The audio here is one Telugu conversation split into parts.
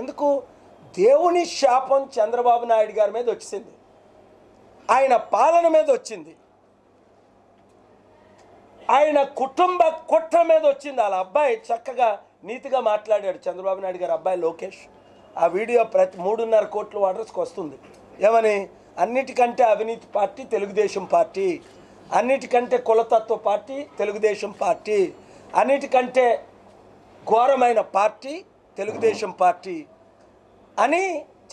ఎందుకు దేవుని శాపం చంద్రబాబు నాయుడు గారి మీద వచ్చింది, ఆయన పాలన మీద వచ్చింది, ఆయన కుటుంబ కుట్ర మీద వచ్చింది. వాళ్ళ అబ్బాయి చక్కగా నీతిగా మాట్లాడాడు చంద్రబాబు నాయుడు గారి అబ్బాయి లోకేష్. ఆ వీడియో ప్రతి 3.5 కోట్ల వాటర్స్కి వస్తుంది. ఏమని? అన్నిటికంటే అవినీతి పార్టీ తెలుగుదేశం పార్టీ, అన్నిటికంటే కులతత్వ పార్టీ తెలుగుదేశం పార్టీ, అన్నిటికంటే ఘోరమైన పార్టీ తెలుగుదేశం పార్టీ అని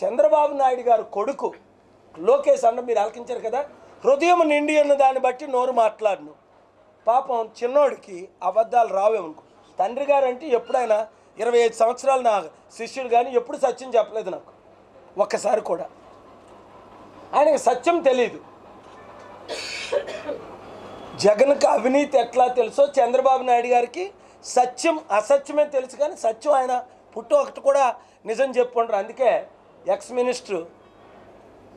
చంద్రబాబు నాయుడు గారు కొడుకు లోకేష్ అన్న మీరు ఆలకించారు కదా. హృదయం నిండి ఉన్న దాన్ని బట్టి నోరు మాట్లాడను. పాపం చిన్నోడికి అబద్ధాలు రావేమనుకో. తండ్రి గారు అంటే ఎప్పుడైనా 25 సంవత్సరాలు నా శిష్యుడు, కానీ ఎప్పుడు సత్యం చెప్పలేదు నాకు ఒక్కసారి కూడా. ఆయనకి సత్యం తెలీదు. జగన్కి అవినీతి ఎట్లా తెలుసో చంద్రబాబు నాయుడు గారికి సత్యం అసత్యమే తెలుసు, కానీ సత్యం ఆయన పుట్టు ఒకటి కూడా నిజం చెప్పుకుంటారు. అందుకే ఎక్స్ మినిస్టర్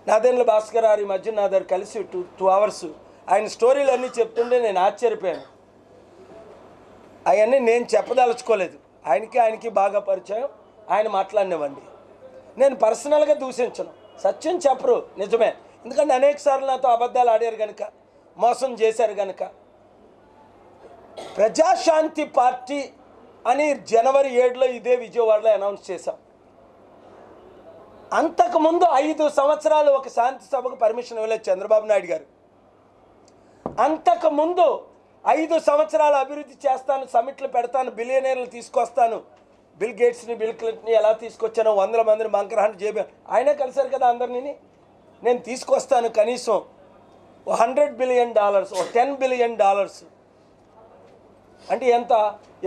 నాదెండ్ల భాస్కర్ గారు ఈ మధ్య నా దగ్గర కలిసి 2 అవర్స్ ఆయన స్టోరీలు అన్నీ చెప్తుంటే నేను ఆశ్చర్యపోయాను. అవన్నీ నేను చెప్పదలుచుకోలేదు. ఆయనకి బాగా పరిచయం, ఆయన మాట్లాడినవ్వండి. నేను పర్సనల్గా దూషించను. సత్యం చెప్పరు నిజమే, ఎందుకంటే అనేకసార్లు నాతో అబద్ధాలు ఆడారు కనుక, మోసం చేశారు కనుక. ప్రజాశాంతి పార్టీ అని జనవరి 7లో ఇదే విజయవాడలో అనౌన్స్ చేశాం. అంతకుముందు 5 సంవత్సరాలు ఒక శాంతి సభకు పర్మిషన్ ఇవ్వలేదు చంద్రబాబు నాయుడు గారు. అంతకుముందు 5 సంవత్సరాలు అభివృద్ధి చేస్తాను, సమిట్లు పెడతాను, బిలియనీర్లు తీసుకొస్తాను, బిల్ గేట్స్ని బిల్ క్లింటన్ని ఎలా తీసుకొచ్చానో 100 మందిని మంకరహాన్ చేయ ఆయనే కలిశారు కదా అందరినీ. నేను తీసుకొస్తాను కనీసం $100 బిలియన్, $10 బిలియన్ అంటే ఎంత?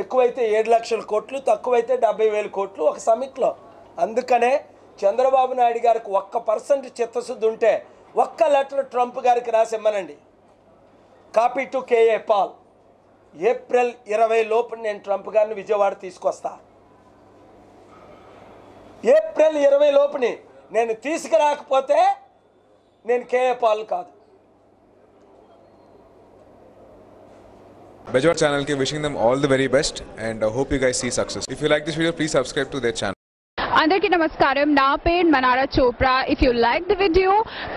ఎక్కువైతే 7 లక్షల కోట్లు, తక్కువైతే 70,000 కోట్లు ఒక సమిట్లో. అందుకనే చంద్రబాబు నాయుడు గారికి 1% చిత్తశుద్ధి ఉంటే 1 లెటర్ ట్రంప్ గారికి రాసిమ్మనండి, కాపీ టు K.A. పాల్. ఏప్రిల్ 20 లోపు నేను ట్రంప్ గారిని విజయవాడ తీసుకొస్తా. ఏప్రిల్ 20 లోపుని నేను తీసుకురాకపోతే నేను K.A. పాల్ కాదు. Bezawada channel ke wishing them all the very best and hope you guys see success. If you like this video, please subscribe to their channel. Andarki namaskaram, na paid Manara Chopra. If you like the video,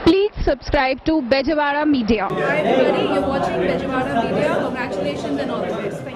please subscribe to Bezawada Media. Hi everybody, you're watching Bezawada Media. Congratulations and all the best.